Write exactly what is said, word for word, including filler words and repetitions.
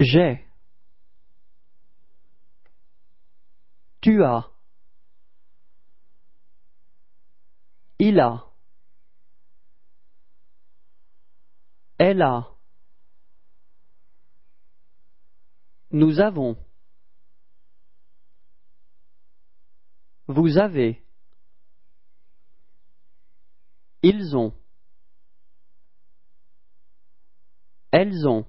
J'ai. Tu as. Il a. Elle a. Nous avons. Vous avez. Ils ont. Elles ont.